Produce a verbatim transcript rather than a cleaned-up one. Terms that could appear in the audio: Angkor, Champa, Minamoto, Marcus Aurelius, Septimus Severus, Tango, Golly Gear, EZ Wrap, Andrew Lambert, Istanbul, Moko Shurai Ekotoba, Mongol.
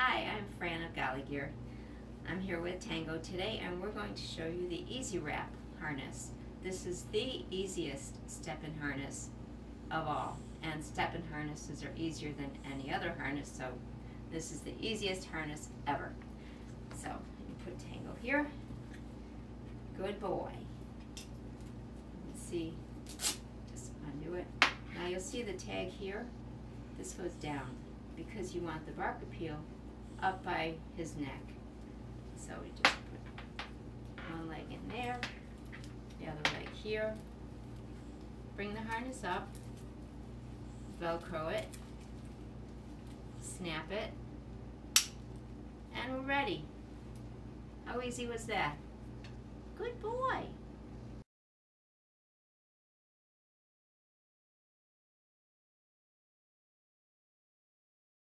Hi, I'm Fran of Golly Gear. I'm here with Tango today, and we're going to show you the E Z Wrap harness. This is the easiest step-in harness of all, and step-in harnesses are easier than any other harness, so this is the easiest harness ever. So, you put Tango here. Good boy. Let's see, just undo it. Now you'll see the tag here. This goes down because you want the bark appeal up by his neck. So we just put one leg in there, the other leg here. Bring the harness up, Velcro it, snap it, and we're ready. How easy was that? Good boy.